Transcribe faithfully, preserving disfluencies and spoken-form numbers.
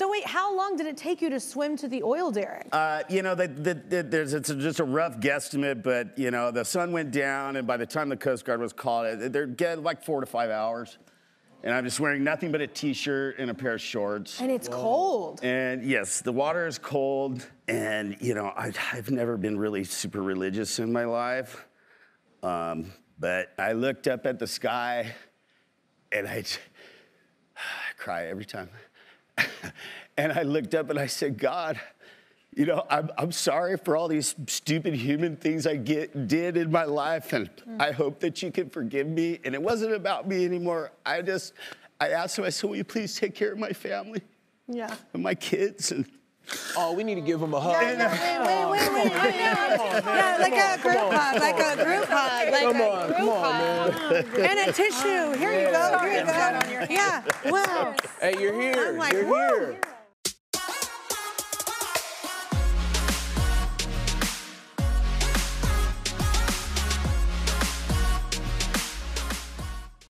So wait, how long did it take you to swim to the oil, Derek? Uh, you know, the, the, the, there's it's just a rough guesstimate, but you know, the sun went down, and by the time the Coast Guard was called, they're getting like four to five hours. And I'm just wearing nothing but a t-shirt and a pair of shorts. And it's Whoa. cold. And yes, the water is cold. And you know, I, I've never been really super religious in my life. Um, but I looked up at the sky and I, I cry every time. And I looked up and I said, God, you know, I'm, I'm sorry for all these stupid human things I get, did in my life, and mm. I hope that you can forgive me. And it wasn't about me anymore. I just, I asked him, I said, will you please take care of my family? Yeah. And my kids, and... Oh, we need to give them a hug. Yeah, no, wait, wait, wait, wait. Oh, yeah. Come on, yeah, like a group hug, like a group hug, like come a on, group come on, hug. Man. And a tissue. Here yeah. you go, here you go. Yeah, wow. Hey, you're here, I'm like, you're here.